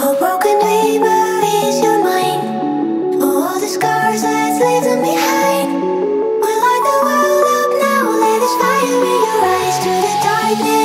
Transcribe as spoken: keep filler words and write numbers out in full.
Oh, broken dreamer, is your mind? Oh, all the scars that's left them behind. We light the world up now, let us fire in your eyes to the darkness.